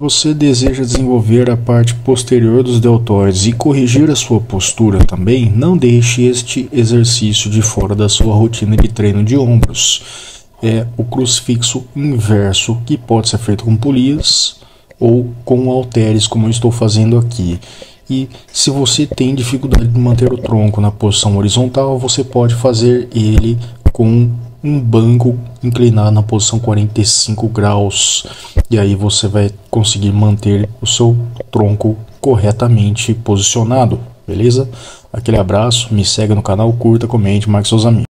Você deseja desenvolver a parte posterior dos deltóides e corrigir a sua postura também? Não deixe este exercício de fora da sua rotina de treino de ombros. É o crucifixo inverso, que pode ser feito com polias ou com halteres, como eu estou fazendo aqui. E se você tem dificuldade de manter o tronco na posição horizontal, você pode fazer ele com um banco inclinado na posição 45 graus, e aí você vai conseguir manter o seu tronco corretamente posicionado, beleza? Aquele abraço, me segue no canal, curta, comente, marque seus amigos.